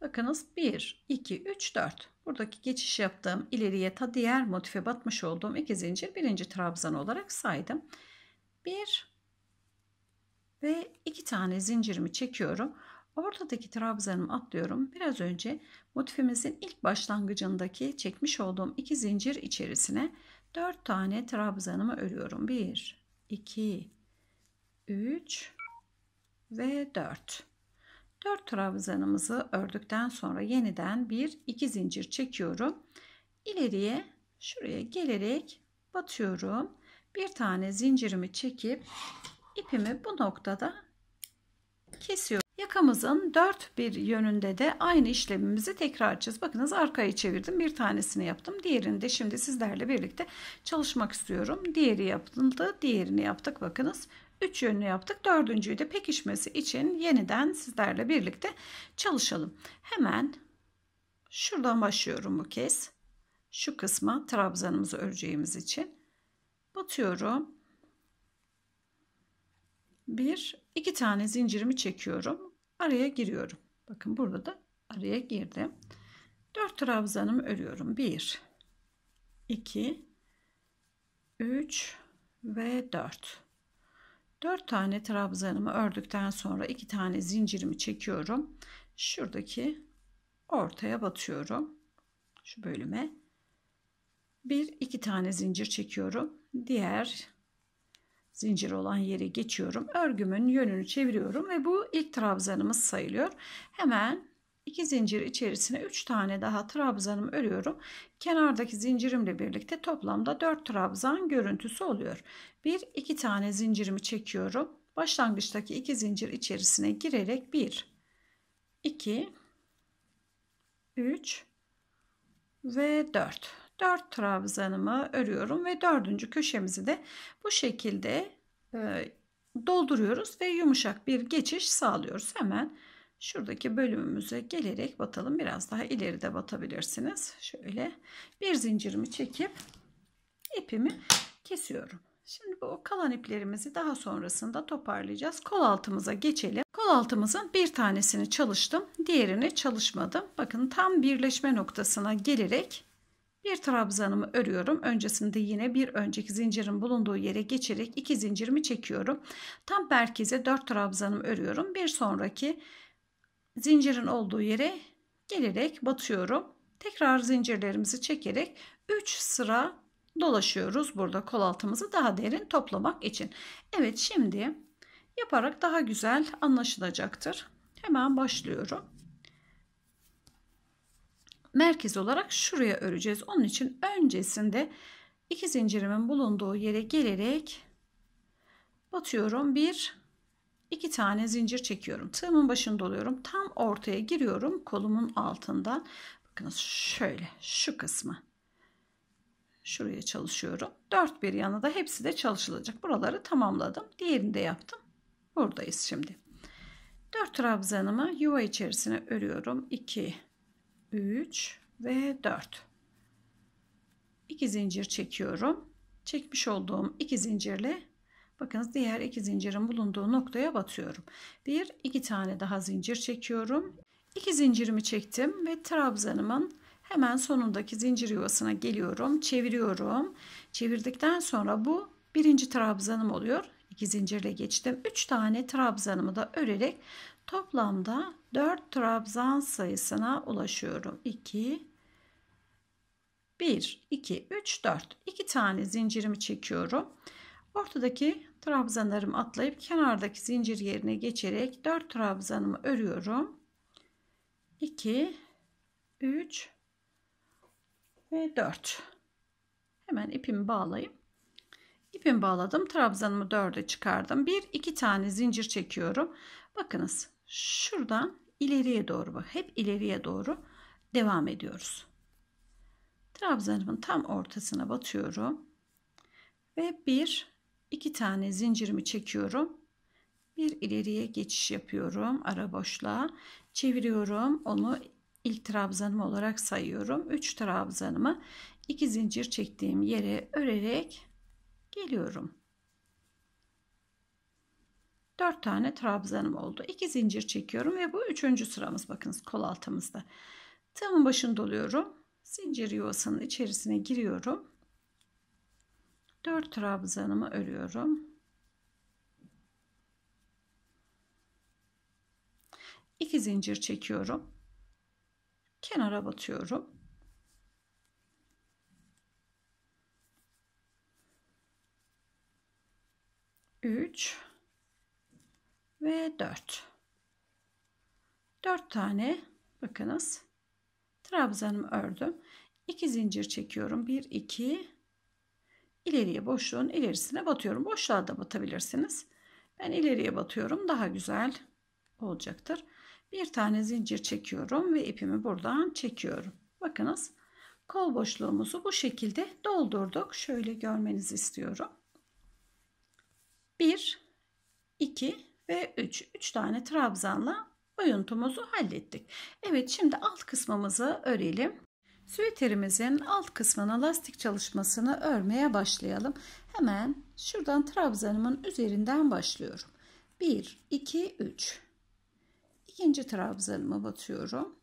bakınız bir, iki, üç, dört. Buradaki geçiş yaptığım ileriye ta diğer motife batmış olduğum iki zincir birinci trabzan olarak saydım. bir ve iki tane zincirimi çekiyorum. Ortadaki trabzanımı atlıyorum. Biraz önce motifimizin ilk başlangıcındaki çekmiş olduğum iki zincir içerisine dört tane trabzanımı örüyorum. bir, iki, üç ve dört. dört trabzanımızı ördükten sonra yeniden bir iki zincir çekiyorum. İleriye şuraya gelerek batıyorum. Bir tane zincirimi çekip ipimi bu noktada kesiyorum. Yakamızın dört bir yönünde de aynı işlemimizi tekrar edeceğiz. Bakınız arkaya çevirdim. Bir tanesini yaptım. Diğerini de şimdi sizlerle birlikte çalışmak istiyorum. Diğeri yapıldı. Diğerini yaptık. Bakınız üç yönünü yaptık. Dördüncüyü de pekişmesi için yeniden sizlerle birlikte çalışalım. Hemen şuradan başlıyorum bu kez. Şu kısma trabzanımızı öreceğimiz için batıyorum. Bir, iki tane zincirimi çekiyorum. Araya giriyorum. Bakın burada da araya girdim. Dört trabzanımı örüyorum. Bir, iki, üç ve dört. Dört tane trabzanımı ördükten sonra iki tane zincirimi çekiyorum. Şuradaki ortaya batıyorum. Şu bölüme. Bir, iki tane zincir çekiyorum. Diğer zincir olan yere geçiyorum. Örgümün yönünü çeviriyorum ve bu ilk trabzanımız sayılıyor. Hemen iki zincir içerisine üç tane daha trabzanımı örüyorum. Kenardaki zincirimle birlikte toplamda dört trabzan görüntüsü oluyor. Bir, iki tane zincirimi çekiyorum. Başlangıçtaki iki zincir içerisine girerek bir, iki, üç ve dört. dört trabzanımı örüyorum ve dördüncü köşemizi de bu şekilde e, dolduruyoruz ve yumuşak bir geçiş sağlıyoruz. Hemen şuradaki bölümümüze gelerek batalım. Biraz daha ileride batabilirsiniz. Şöyle bir zincirimi çekip ipimi kesiyorum. Şimdi bu kalan iplerimizi daha sonrasında toparlayacağız. Kol altımıza geçelim. Kol altımızın bir tanesini çalıştım. Diğerini çalışmadım. Bakın tam birleşme noktasına gelerek bir trabzanımı örüyorum. Öncesinde yine bir önceki zincirin bulunduğu yere geçerek iki zincirimi çekiyorum. Tam merkeze dört trabzanımı örüyorum. Bir sonraki zincirin olduğu yere gelerek batıyorum. Tekrar zincirlerimizi çekerek üç sıra dolaşıyoruz. Burada kol altımızı daha derin toplamak için. Evet, şimdi yaparak daha güzel anlaşılacaktır. Hemen başlıyorum. Merkez olarak şuraya öreceğiz. Onun için öncesinde iki zincirimin bulunduğu yere gelerek batıyorum. Bir, iki tane zincir çekiyorum. Tığımın başında oluyorum. Tam ortaya giriyorum. Kolumun altından. Bakınız şöyle şu kısmı. Şuraya çalışıyorum. Dört bir yanı da hepsi de çalışılacak. Buraları tamamladım. Diğerini de yaptım. Buradayız şimdi. Dört trabzanımı yuva içerisine örüyorum. İki, üç ve dört. iki zincir çekiyorum. Çekmiş olduğum iki zincirle bakınız diğer iki zincirin bulunduğu noktaya batıyorum. Bir, iki tane daha zincir çekiyorum. iki zincirimi çektim ve trabzanımın hemen sonundaki zincir yuvasına geliyorum. Çeviriyorum. Çevirdikten sonra bu birinci trabzanım oluyor. iki zincirle geçtim. üç tane trabzanımı da örerek toplamda dört trabzan sayısına ulaşıyorum. iki, bir, iki, üç, dört. iki tane zincirimi çekiyorum. Ortadaki trabzanlarımı atlayıp kenardaki zincir yerine geçerek dört trabzanımı örüyorum. iki, üç ve dört. Hemen ipimi bağlayayım. İpimi bağladım. Trabzanımı dörde çıkardım. bir, iki tane zincir çekiyorum. Bakınız. Şuradan ileriye doğru, bak hep ileriye doğru devam ediyoruz. Trabzanımın tam ortasına batıyorum ve bir, iki tane zincirimi çekiyorum. Bir ileriye geçiş yapıyorum ara boşluğa, çeviriyorum, onu ilk trabzanım olarak sayıyorum. üç trabzanımı iki zincir çektiğim yere örerek geliyorum. dört tane trabzanım oldu. iki zincir çekiyorum ve bu üçüncü sıramız, bakınız kol altımızda. Tığımın başını doluyorum. Zincir yuvasının içerisine giriyorum. dört trabzanımı örüyorum. iki zincir çekiyorum. Kenara batıyorum. üç ve dört. dört tane bakınız trabzanımı ördüm. iki zincir çekiyorum. bir, iki, ileriye, boşluğun ilerisine batıyorum. Boşluğa da batabilirsiniz. Ben ileriye batıyorum. Daha güzel olacaktır. Bir tane zincir çekiyorum ve ipimi buradan çekiyorum. Bakınız, kol boşluğumuzu bu şekilde doldurduk. Şöyle görmenizi istiyorum. bir, iki ve üç. üç tane trabzanla oyuntumuzu hallettik. Evet, şimdi alt kısmımızı örelim. Süveterimizin alt kısmına lastik çalışmasını örmeye başlayalım. Hemen şuradan trabzanımın üzerinden başlıyorum. bir, iki, üç. İkinci trabzanıma batıyorum.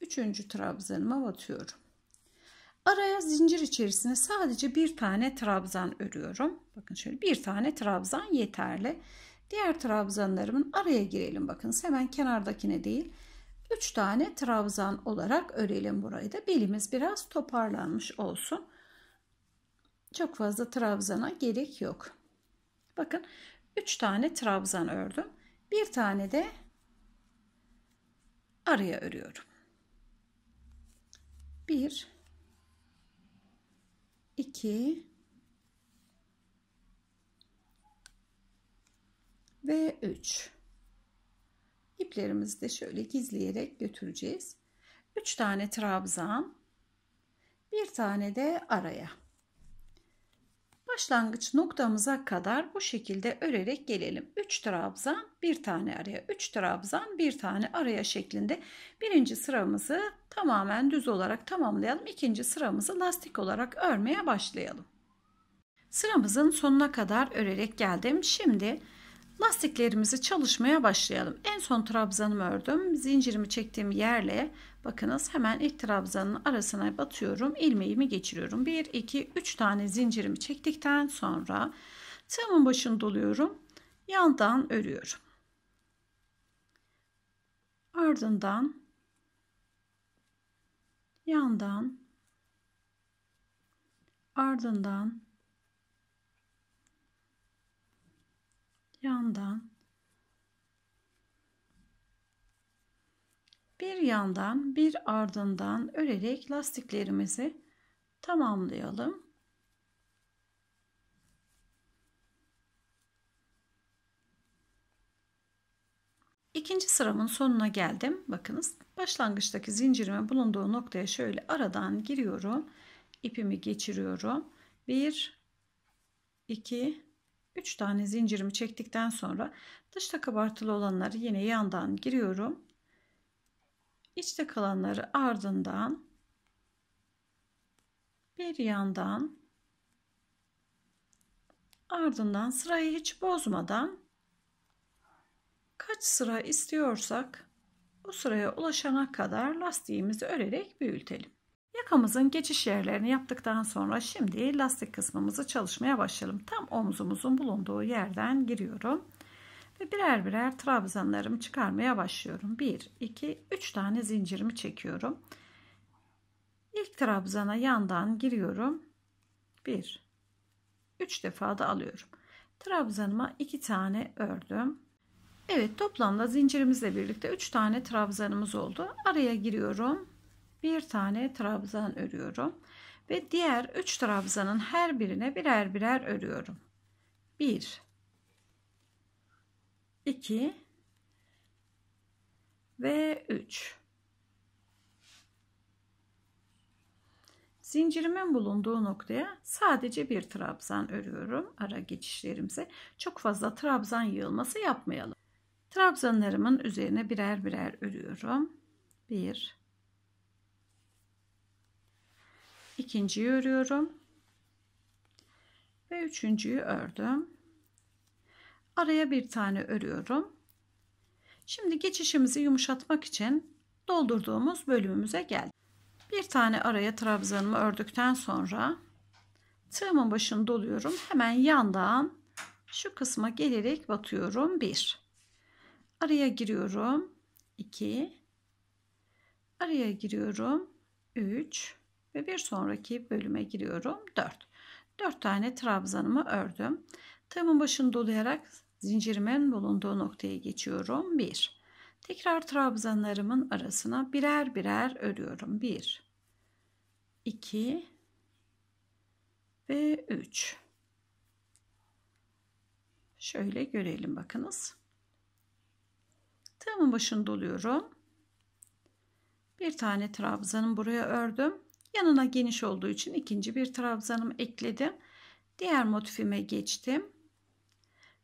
Üçüncü trabzanıma batıyorum. Araya zincir içerisine sadece bir tane trabzan örüyorum. Bakın şöyle bir tane trabzan yeterli. Diğer trabzanlarımın araya girelim. Bakın hemen kenardakine değil. üç tane trabzan olarak örelim burayı da. Belimiz biraz toparlanmış olsun. Çok fazla trabzana gerek yok. Bakın üç tane trabzan ördüm. Bir tane de araya örüyorum. bir, iki ve üç. İplerimizi de şöyle gizleyerek götüreceğiz. üç tane trabzan, bir tane de araya. Başlangıç noktamıza kadar bu şekilde örerek gelelim. üç trabzan, bir tane araya, üç trabzan, bir tane araya şeklinde birinci sıramızı tamamen düz olarak tamamlayalım. İkinci sıramızı lastik olarak örmeye başlayalım. Sıramızın sonuna kadar örerek geldim. Şimdi lastiklerimizi çalışmaya başlayalım. En son trabzanımı ördüm. Zincirimi çektiğim yerle bakınız hemen ilk trabzanın arasına batıyorum. İlmeğimi geçiriyorum. bir, iki, üç tane zincirimi çektikten sonra tığımın başını doluyorum. Yandan örüyorum. Ardından yandan ardından yandan bir yandan bir ardından örerek lastiklerimizi tamamlayalım. İkinci sıramın sonuna geldim. Bakınız başlangıçtaki zincirimin bulunduğu noktaya şöyle aradan giriyorum. İpimi geçiriyorum. bir, iki, üç tane zincirimi çektikten sonra dışta kabartılı olanları yine yandan giriyorum. İçte kalanları ardından bir yandan ardından sırayı hiç bozmadan kaç sıra istiyorsak o sıraya ulaşana kadar lastiğimizi örerek büyütelim. Yakamızın geçiş yerlerini yaptıktan sonra şimdi lastik kısmımızı çalışmaya başlayalım. Tam omzumuzun bulunduğu yerden giriyorum. Ve birer birer trabzanlarımı çıkarmaya başlıyorum. bir, iki, üç tane zincirimi çekiyorum. İlk trabzana yandan giriyorum. bir, üç defa da alıyorum. Trabzanıma iki tane ördüm. Evet, toplamda zincirimizle birlikte üç tane trabzanımız oldu. Araya giriyorum. Bir tane trabzan örüyorum ve diğer üç trabzanın her birine birer birer örüyorum. bir, iki ve üç. Zincirimin bulunduğu noktaya sadece bir trabzan örüyorum. Ara geçişlerimize çok fazla trabzan yığılması yapmayalım. Trabzanlarımın üzerine birer birer örüyorum. bir İkinciyi örüyorum ve üçüncüyü ördüm. Araya bir tane örüyorum. Şimdi geçişimizi yumuşatmak için doldurduğumuz bölümümüze geldik. Bir tane araya trabzanımı ördükten sonra tığımın başını doluyorum. Hemen yandan şu kısma gelerek batıyorum. bir Araya giriyorum. iki Araya giriyorum. üç Ve bir sonraki bölüme giriyorum. dört. dört tane trabzanımı ördüm. Tığımın başını dolayarak zincirimin bulunduğu noktaya geçiyorum. bir Tekrar trabzanlarımın arasına birer birer örüyorum. bir, iki ve üç. Şöyle görelim bakınız. Tığımın başını doluyorum. Bir tane trabzanım buraya ördüm. Yanına geniş olduğu için ikinci bir trabzanımı ekledim. Diğer motifime geçtim.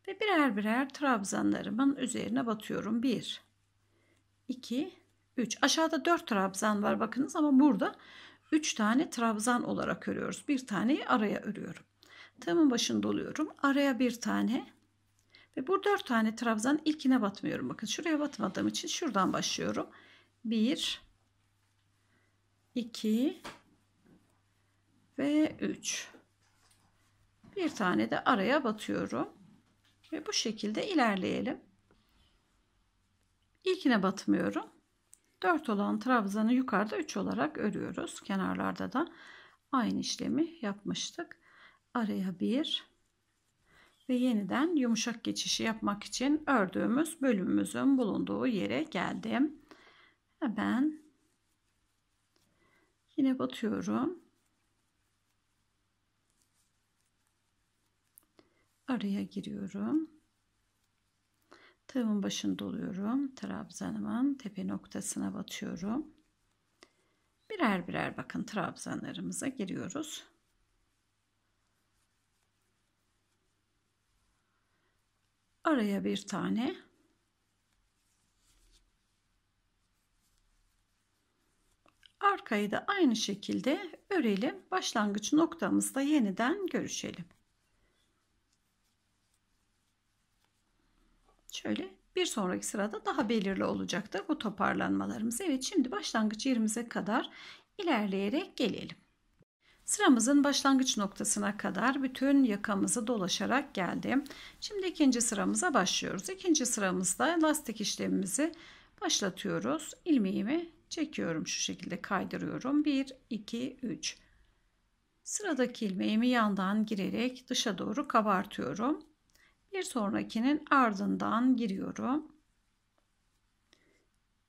Ve birer birer trabzanlarımın üzerine batıyorum. bir, iki, üç. Aşağıda dört trabzan var bakınız ama burada üç tane trabzan olarak örüyoruz. Bir taneyi araya örüyorum. Tığımın başını doluyorum. Araya bir tane ve bu dört tane trabzanın ilkine batmıyorum. Bakın şuraya batmadığım için şuradan başlıyorum. bir, iki ve üç. Bir tane de araya batıyorum. Ve bu şekilde ilerleyelim. İlkine batmıyorum. dört olan trabzanı yukarıda üç olarak örüyoruz. Kenarlarda da aynı işlemi yapmıştık. Araya bir ve yeniden yumuşak geçişi yapmak için ördüğümüz bölümümüzün bulunduğu yere geldim. Hemen yine batıyorum. Araya giriyorum. Tığımın başını doluyorum. Trabzanımın tepe noktasına batıyorum. Birer birer bakın trabzanlarımıza giriyoruz. Araya bir tane. Arkayı da aynı şekilde örelim. Başlangıç noktamızda yeniden görüşelim. Şöyle bir sonraki sırada daha belirli olacaktır bu toparlanmalarımız. Evet, şimdi başlangıç yerimize kadar ilerleyerek gelelim. Sıramızın başlangıç noktasına kadar bütün yakamızı dolaşarak geldim. Şimdi ikinci sıramıza başlıyoruz. İkinci sıramızda lastik işlemimizi başlatıyoruz. İlmeğimi çekiyorum, şu şekilde kaydırıyorum. bir, iki, üç. Sıradaki ilmeğimi yandan girerek dışa doğru kabartıyorum. Bir sonrakinin ardından giriyorum.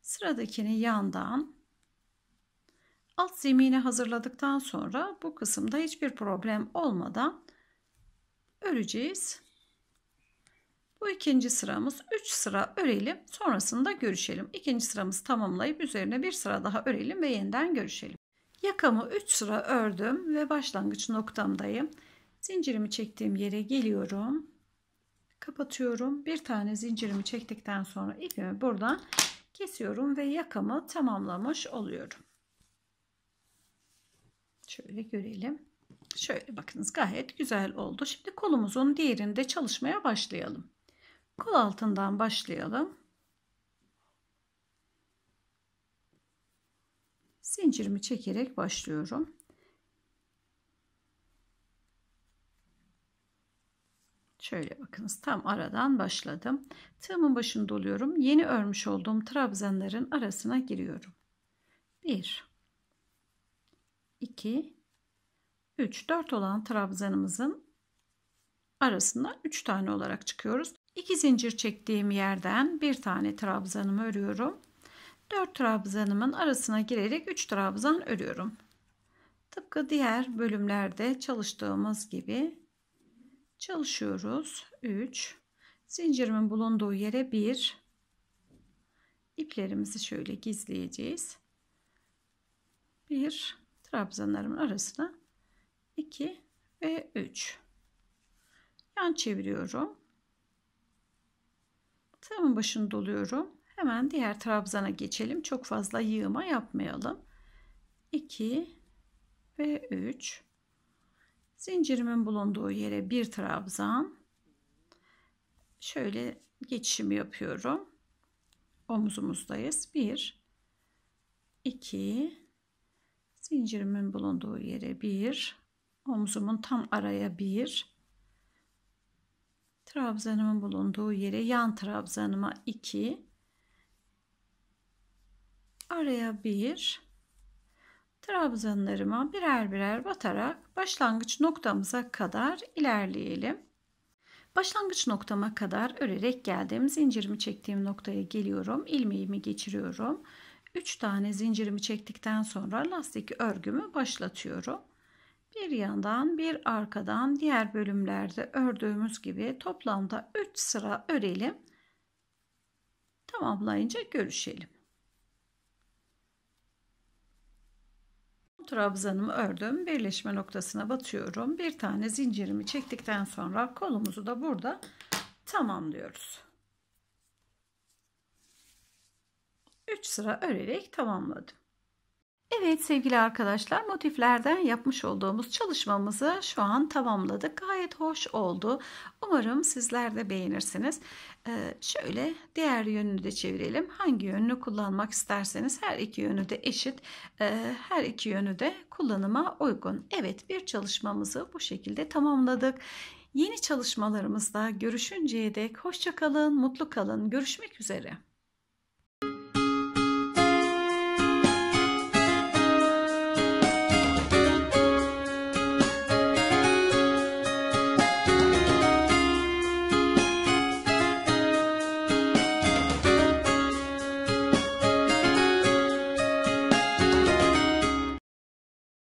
Sıradakini yandan. Alt zemini hazırladıktan sonra bu kısımda hiçbir problem olmadan öreceğiz. Bu ikinci sıramız. üç sıra örelim. Sonrasında görüşelim. İkinci sıramızı tamamlayıp üzerine bir sıra daha örelim ve yeniden görüşelim. Yakamı üç sıra ördüm ve başlangıç noktamdayım. Zincirimi çektiğim yere geliyorum. Kapatıyorum. Bir tane zincirimi çektikten sonra ipimi buradan kesiyorum ve yakamı tamamlamış oluyorum. Şöyle görelim. Şöyle bakınız gayet güzel oldu. Şimdi kolumuzun diğerinde çalışmaya başlayalım. Kol altından başlayalım. Zincirimi çekerek başlıyorum. Şöyle bakınız tam aradan başladım. Tığımın başını doluyorum. Yeni örmüş olduğum trabzanların arasına giriyorum. bir, iki, üç. dört olan trabzanımızın arasına üç tane olarak çıkıyoruz. iki zincir çektiğim yerden bir tane trabzanımı örüyorum. dört trabzanımın arasına girerek üç trabzan örüyorum. Tıpkı diğer bölümlerde çalıştığımız gibi çalışıyoruz. üç. Zincirimin bulunduğu yere bir. İplerimizi şöyle gizleyeceğiz. bir. Trabzanlarımın arasına iki ve üç. Yan çeviriyorum. Tığımın başını doluyorum. Hemen diğer trabzana geçelim. Çok fazla yığma yapmayalım. iki ve üç. Zincirimin bulunduğu yere bir trabzan. Şöyle geçişimi yapıyorum. Omuzumuzdayız. bir, iki. Zincirimin bulunduğu yere bir. Omzumun tam araya bir. Trabzanımın bulunduğu yere yan trabzanıma iki. Araya bir. Trabzanlarıma birer birer batarak başlangıç noktamıza kadar ilerleyelim. Başlangıç noktama kadar örerek geldim. Zincirimi çektiğim noktaya geliyorum. İlmeğimi geçiriyorum. üç tane zincirimi çektikten sonra lastik örgümü başlatıyorum. Bir yandan bir arkadan diğer bölümlerde ördüğümüz gibi toplamda üç sıra örelim. tamamlayınca görüşelim. Trabzanımı ördüm. Birleşme noktasına batıyorum. Bir tane zincirimi çektikten sonra kolumuzu da burada tamamlıyoruz. üç sıra örerek tamamladım. Evet sevgili arkadaşlar, motiflerden yapmış olduğumuz çalışmamızı şu an tamamladık. Gayet hoş oldu. Umarım sizler de beğenirsiniz. Ee, şöyle diğer yönünü de çevirelim. Hangi yönünü kullanmak isterseniz her iki yönü de eşit. Ee, her iki yönü de kullanıma uygun. Evet, bir çalışmamızı bu şekilde tamamladık. Yeni çalışmalarımızda görüşünceye dek hoşça kalın, mutlu kalın. Görüşmek üzere.